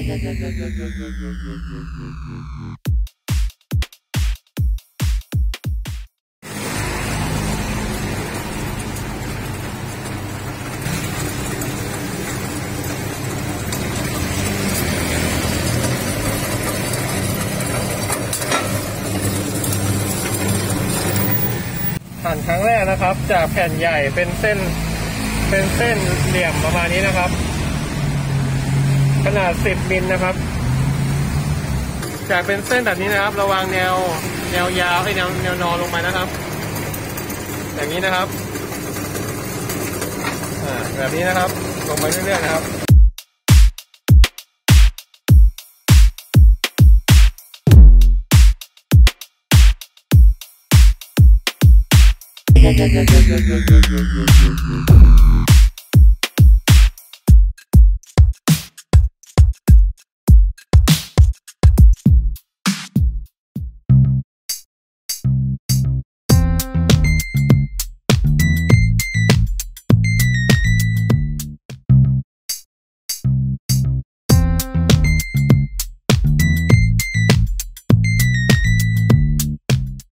หั่นครั้งแรกนะครับจากแผ่นใหญ่เป็นเส้นเหลี่ยมประมาณนี้นะครับขนาด10มิลนะครับจากเป็นเส้นแบบนี้นะครับระวังแนวยาวให้แนวนอนลงไปนะครับอย่างนี้นะครับแบบนี้นะครับลงไปเรื่อยๆนะครับ